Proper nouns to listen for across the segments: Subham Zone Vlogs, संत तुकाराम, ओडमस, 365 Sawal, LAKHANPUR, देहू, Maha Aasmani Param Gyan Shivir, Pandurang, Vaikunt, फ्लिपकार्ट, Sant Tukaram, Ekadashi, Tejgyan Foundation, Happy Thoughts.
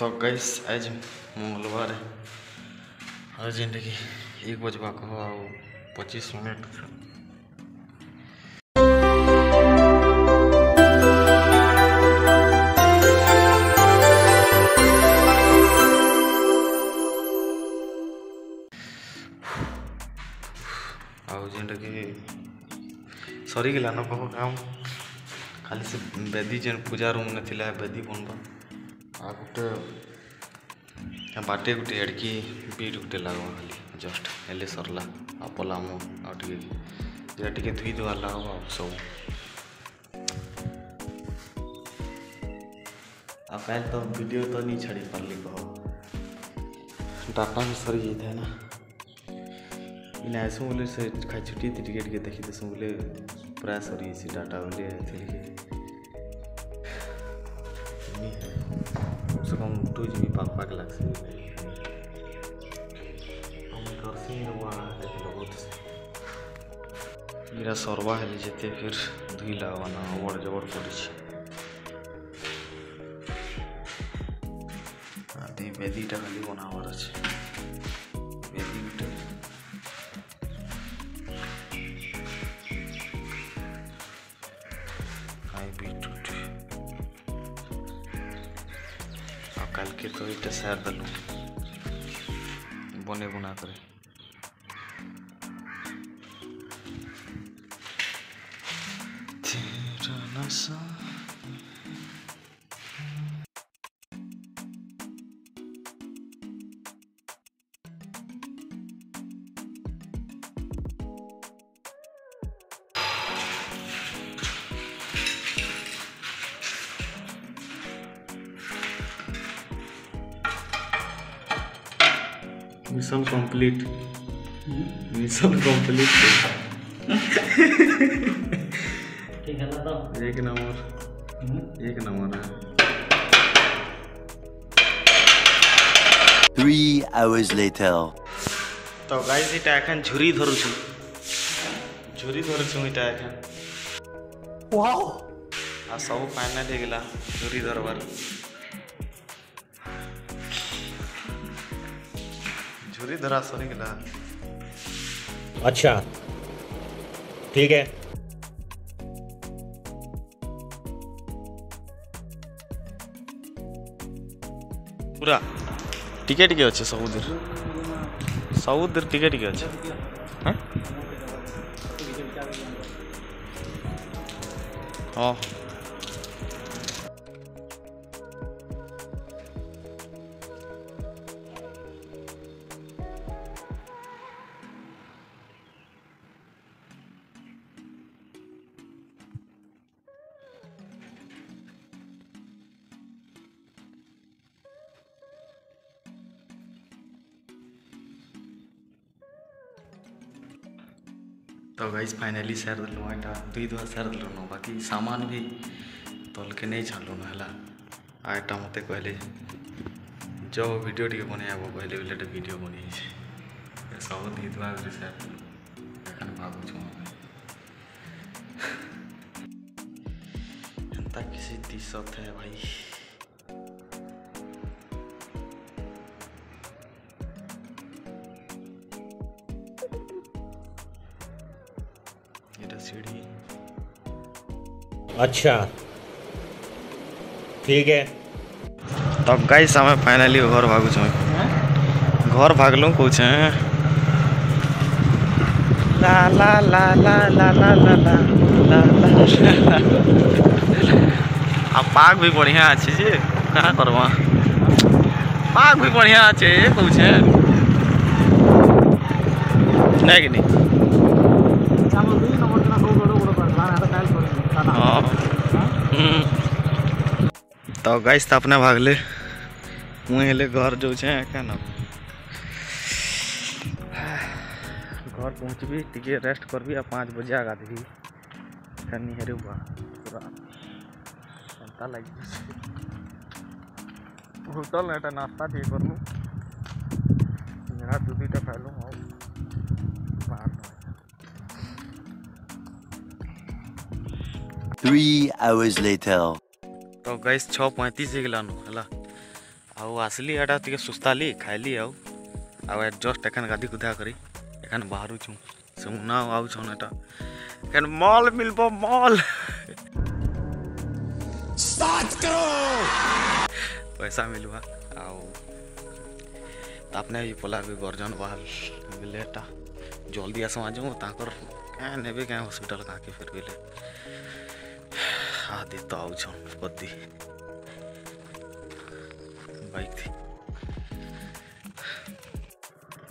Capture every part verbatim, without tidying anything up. तो गैस आज मंगलवार है जेनटा कि एक बजवा कह पच्चीस मिनट आनटा कि सरीगला न कह काम खाली से बेदी जेन पूजा रूम ने थिला बेदी बनवा आ गोटे बाटे गोटे एडकी बीट गोटे लगा खाली जस्ट हेल्ले सरला आ पलाम आटा टे धुई दवा लगा सब आल तो वीडियो तो नहीं छाड़ी पार्ली कह डाटा भी सरी जाए ना इन आसू बोले से खाई छुट्टी टिकेट के देखी देसूँ बोले पूरा सरी डाटा बोले कम से कम टू जी बी पाक पाक लग मेरा सरवा है जिते फिर धुई लगाना अबड़ जबड़ पड़ी बेदीटा खाली बनावर अच्छे कल के तो एक सार दलू बने बुना करे मिशन कंप्लीट मिशन कंप्लीट ठीक है ना तो एक नंबर एक नंबर थ्री hours later तो गाइस इटा एखन झुरी धरु छु झुरी धरु छु इटा एखन वाओ आ सब पाना दे गेला झुरी धरबार झुरी धरा सरी गला अच्छा ठीक है पूरा टिके टिके अच्छे सऊदर सऊदर टिके टिके अच्छे हां हां तो गाइस फाइनली सार दलूँ एटा दुई दुआ सार दलूँ न बाकी सामान भी तल के नहीं छाड़ू ना आटा मत कहले जो वीडियो टे बनब कहले बोले एक वीडियो बन सब दुई दुआ सार एखन भागुच एंता किसी दिशत है भाई अच्छा ठीक है तो गाइस हमें फाइनली घर भागुच घर भागलू कौच ला ला ला ला ला ला ला ला ला पाग भी बढ़िया अच्छे जी कहाँ करवा पाग भी बढ़िया अच्छे कौच नहीं कि नहीं तो गाइस तो अपने भागले मुझे घर जो क्या ना घर पहुँचबी टे रेस्ट करबी आ पाँच बजे आगा देवी निहर हुआ पूरा घंटा लगे होटल ना एटा नाश्ता टे करूँ मेरा दू दुटा खाइलूँ और बाहर Three hours later तो गैस छः पैंतीस हो गलान है आउ आसली एटा टे सुस्ताली खाइली आउ आउ जस्ट एखन गाधी गुधा करी एखन बाहर छु सुना आउ छन एटा एखन मॉल मिलबो मॉल स्टार्ट करो पैसा मिलवा आउ आपने ये पोला के गर्जन वाल मिलेटा जल्दी आसो आ जाऊ ताकर ए नेबे के हॉस्पिटल काके फिर गेले आ दे तो आउ छन पति बाइक थी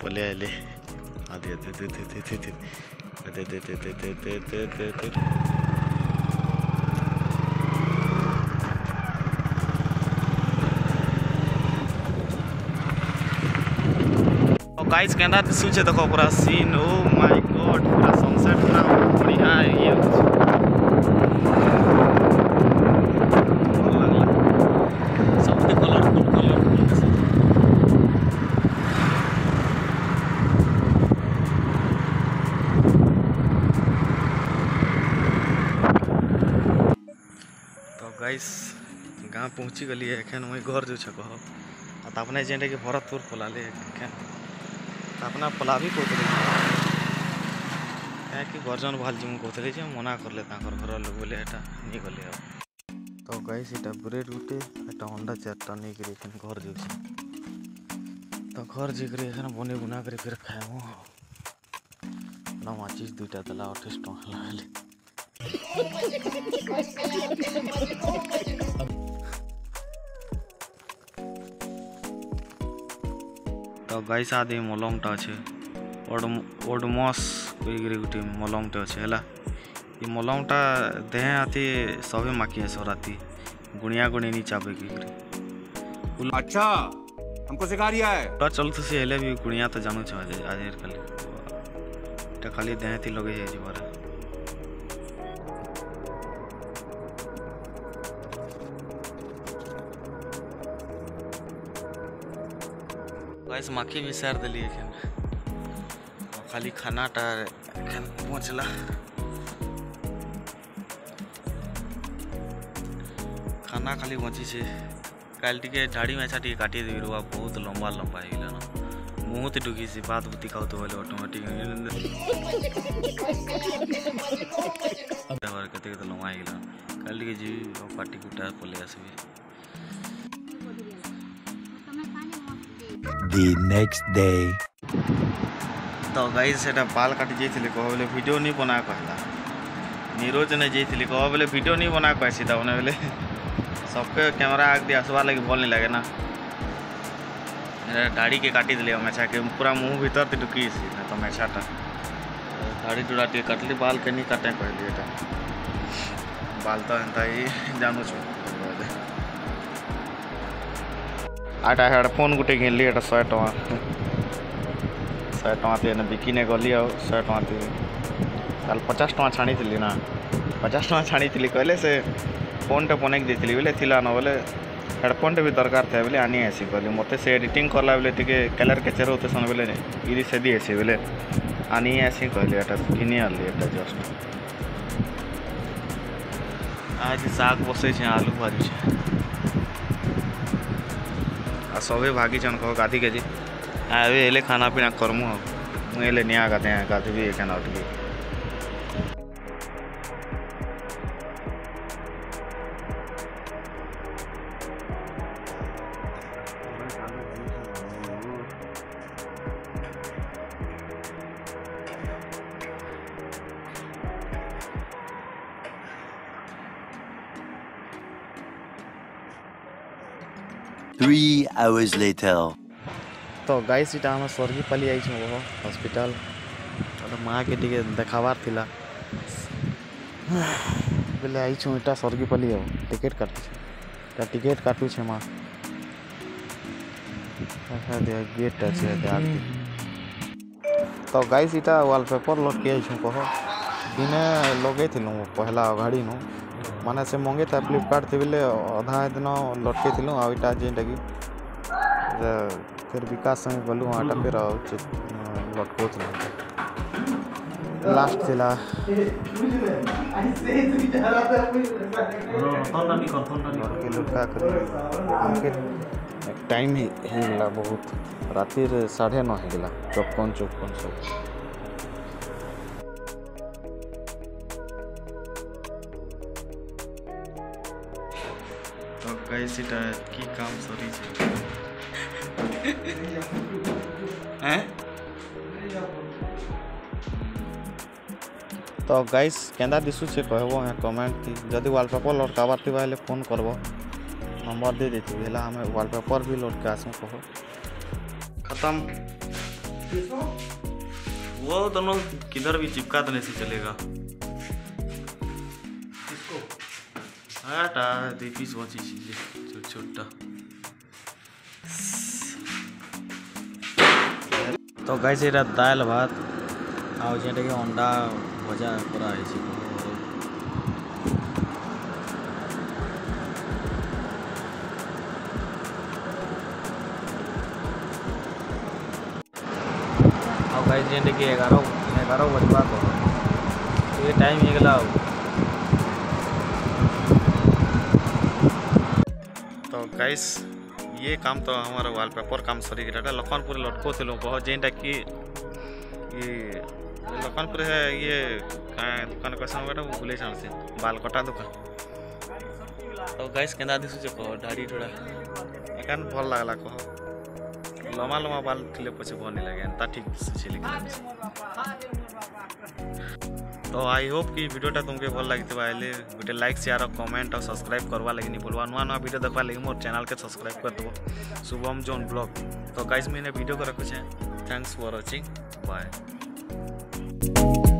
बोले ले आ दे दे दे दे दे दे दे दे दे दे दे दे दे दे और गाइस केंदा सूचे देखो पूरा सीन ओ माय गॉड पूरा सनसेट पूरा बढ़िया ये गाइस गाँव पहुँची गली एखन वही घर जो कह अपने जेटे कि भरतपुर पोलाले अपना पोला भी कहते क्या कि गर्जन भाल जी कहते मना करले घर लोग बोले एटा नहीं गले तो गाइस ये ब्रेड गोटे एटा अंडा चार्टा नहीं घर जो तो घर जाकर बने बुना कर फिर खाएम ना माचिस दुईटा देला अठाईस टाँह लगे तो गाइस आदि मलम टा अच्छे ओडमस गोटे मलम टे अच्छे ये मलम टा देह आती सबे माखी राती गुणिया गुणी चापे अच्छा हमको सिखा रिया है चलते से हेले भी गुणिया तो जानू छे आज खाली खाली देह थी लगे है गाइस माखी भी सार दिली खाली खाना टा पहुँचला खाना खाली बची से कल टे झाड़ी मेछा टे काटी देवी रुआ बहुत लंबा लंबा होगा ना मुँह डुकी से बात बुति खाऊ तो बोले ऑटोमेटिक कते लंबा होगा कल टे जी पार्टी कुटा पलि आसबी The next day तो गाइस एटा बाल काटी जाइथिले कह बोले वीडियो नहीं बना कहला नीरज ने जाइथिले कह बोले वीडियो नहीं बना कह सीधा बने बोले सबके कैमरा आग दे आसवा लगे भल नहीं लगे ना दाढ़ी के काटी दिले मेछा के पूरा मुँह भीतर तो डुकी तो मेछाटा दाढ़ी डुड़ा टे काटली बाल के नहीं काटे कहली एटा बाल तो एंता ही जानू छु आटा हेडफोन गोटे किनली एटा शहे टाँह शहे टाँह बिकी ने गली आउ शहे टाँह पचास टाँह छाणी थी ना पचास टाँह छाणी थी कहले से फोन टे बन देती बोले थी न बोले हेडफोन टे भी दरकार था बोले आनी आसी कहली मत से एडिटिंग करला बोले टे कलर केचर होते सन बोले इरी से दी आसी बोले आनी आसी कहली एटा किनी आनली एटा जस्ट आज साग बसई छे आलू भाजी छे सबे भागी जन कह गाधी के जी आए खाना पीना करमु मुझे निया गाधे गाधी भी खाना उठी Three hours later. तो गाइस इटा हम स्वर्गीपाली आई छो हॉस्पिटल माँ के टे देखाबार थिला बोले आई छो इटा स्वर्गीपाली आओ टिकेट काटू टिकेट काटू छे माँ गेट अच्छे तो गाइस इटा वॉलपेपर लटकी आई छो कहो दिने लगे पहला अगाड़ी नु माने से मंगे था फ्लिपकार्ट थी बोले अधा दिन लटके थूँ आटा जेटा कि फिर विकास संगे गलु आटा फिर लटको लास्ट थिला लटके लुटका कर टाइम होगा बहुत रात साढ़े नौ होगा चौपन चौपन सब सीटा की काम सरी है। तो गाइस केंदा दिसु से कहबो कमेंट थी जदि वॉलपेपर लटकाबार थी बाले फोन करबो नंबर दे देथि हेला हमें वॉलपेपर भी लटका से कहो खत्म। वो दोनों किधर भी चिपका देने से चलेगा। आटा दे पीस बची चीजें छोटा छोटा। तो गाइस ये दाल भात आउ जेटा के अंडा भजा पूरा है छी। आउ गाइस जेटा के ग्यारह ग्यारह बजवा को ये टाइम हो गेला। तो गाइस ये काम तो हमारा वॉलपेपर काम सरी गया लखनपुर लटको थे बहुत जेनटा कि लखनपुर है ये दुकान कैसा भूले से बाल कटा दुकान। तो गाइस केंदा दिसुचे कह ढाड़ी ढोड़ा एकान भल लगला कह लम्बा लम्बा बाल थे पचे भल नहीं लगे ता ठीक दिशुचे। तो आई होप कि वीडियोटा तुमके भल लगे हेल्ले गोटे लाइक शेयर और कमेंट और सब्सक्राइब करवा लगे नहीं भूलवा। नुआ नुआ वीडियो देखा लगे मोर चैनल के सब्सक्राइब कर देव शुभम जोन ब्लॉग। तो गाइस मैंने वीडियो को रखे। Thanks for watching bye.